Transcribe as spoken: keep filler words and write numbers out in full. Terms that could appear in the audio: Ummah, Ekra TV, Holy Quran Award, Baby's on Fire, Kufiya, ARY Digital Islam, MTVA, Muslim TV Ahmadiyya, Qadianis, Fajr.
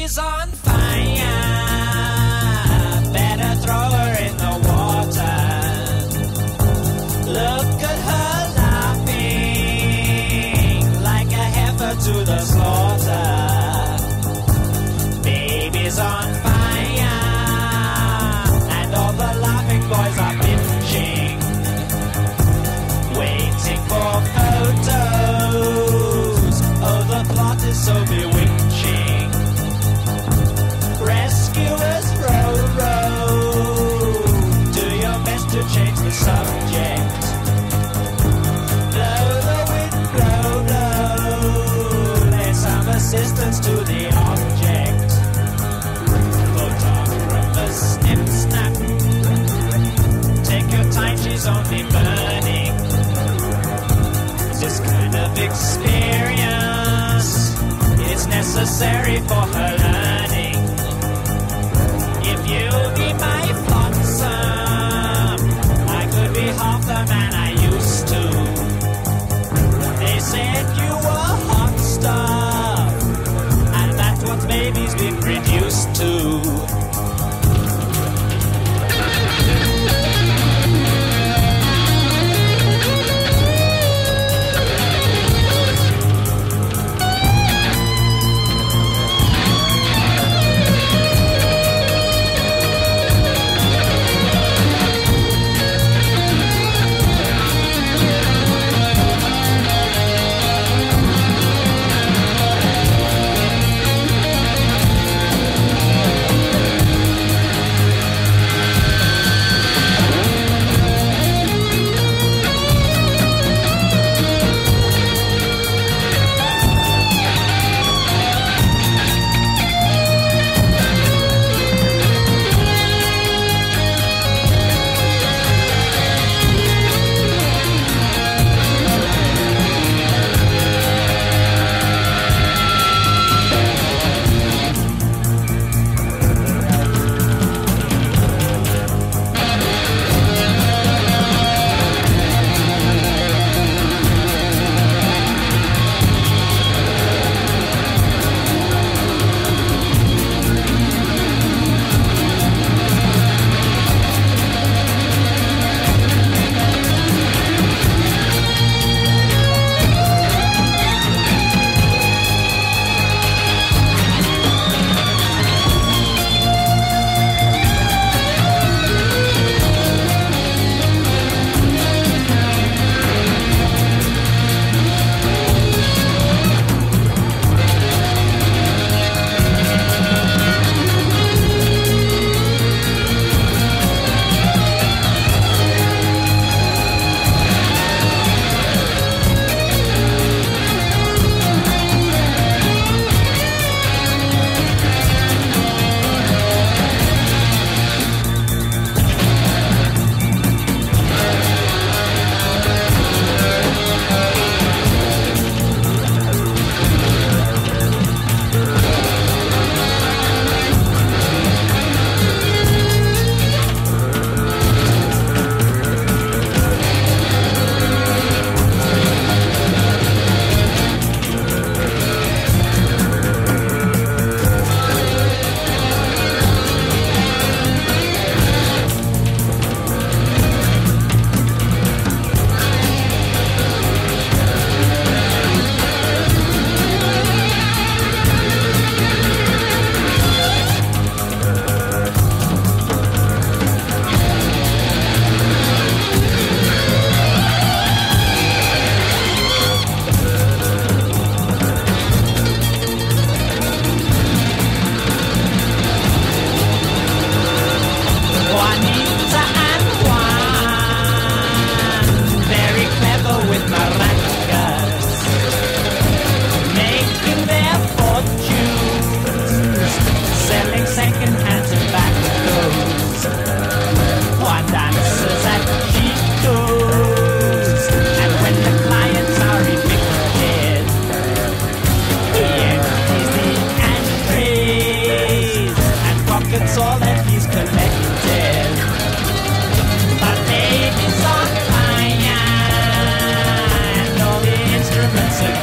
Baby's on fire, better throw her in the water. Look at her laughing, like a heifer to the slaughter. Baby's on fire, and all the laughing boys are pinching, waiting for photos. Oh, the plot is so bewitching. Rescuers, row, row, do your best to change the subject. Blow the wind, blow, blow, there's some assistance to the object. Photographers, snip, snap, take your time, she's only burning. This kind of experience is necessary for her learning. You'll be my blossom, I could be half the man I used to. They said you were hot stuff, and that's what babies been reduced to. Instruments